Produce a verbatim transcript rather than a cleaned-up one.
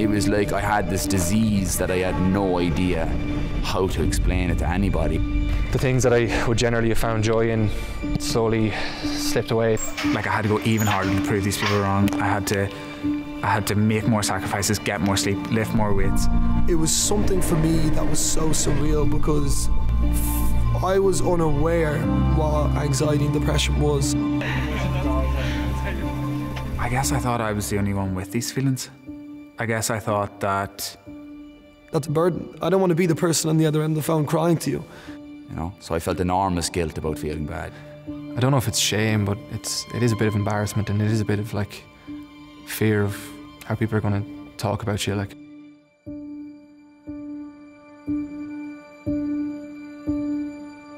It was like I had this disease that I had no idea how to explain it to anybody. The things that I would generally have found joy in slowly slipped away. Like, I had to go even harder to prove these people wrong. I had to, I had to make more sacrifices, get more sleep, lift more weights. It was something for me that was so surreal because I was unaware what anxiety and depression was. I guess I thought I was the only one with these feelings. I guess I thought that... That's a burden. I don't want to be the person on the other end of the phone crying to you. You know, so I felt enormous guilt about feeling bad. I don't know if it's shame, but it's, it is a bit of embarrassment, and it is a bit of, like, fear of how people are going to talk about you, like.